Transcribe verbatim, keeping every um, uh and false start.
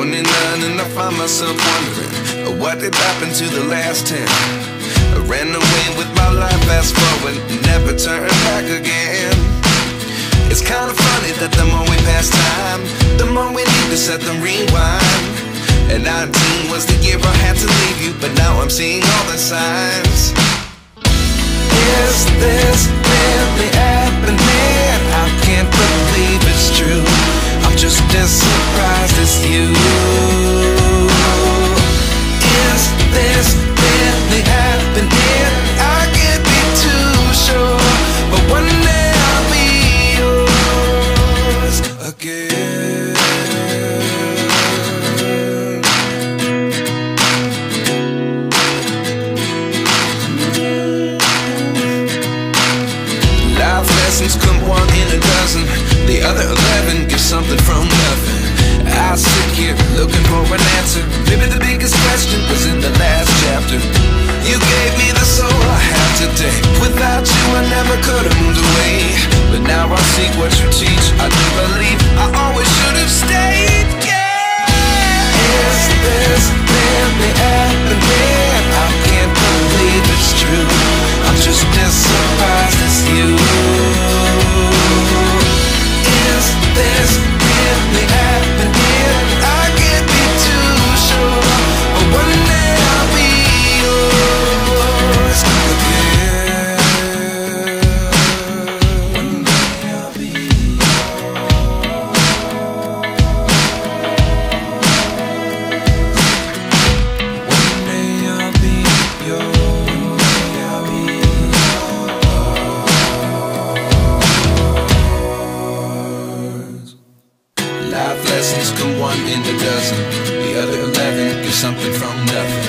twenty-nine and I find myself wondering, what did happen to the last ten? I ran away with my life, fast forward, never turn back again. It's kinda funny that the more we pass time, the more we need to set them rewind. And nineteen was the year I had to leave you, but now I'm seeing all the signs. Is this really happening? I can't believe it's true. I'm just as surprised as you. Is this really happening? I can't be too sure, but one day I'll be yours again. Life lessons come one in a dozen, the other eleven get something from nothing. I sit here looking for an answer. Maybe the biggest question was in the last chapter. You gave me the soul I have today. Without you I never could have moved away, but now I see what you teach. I do believe I always should have stayed. Yeah. Is this really happening? I can't believe it's true. I'm just as surprised as you. Is this really happening? I can't be too sure, but one day I'll be yours again. One day I'll be yours. One day I'll be yours. Life lessons come one in a dozen, the other eleven give something from nothing.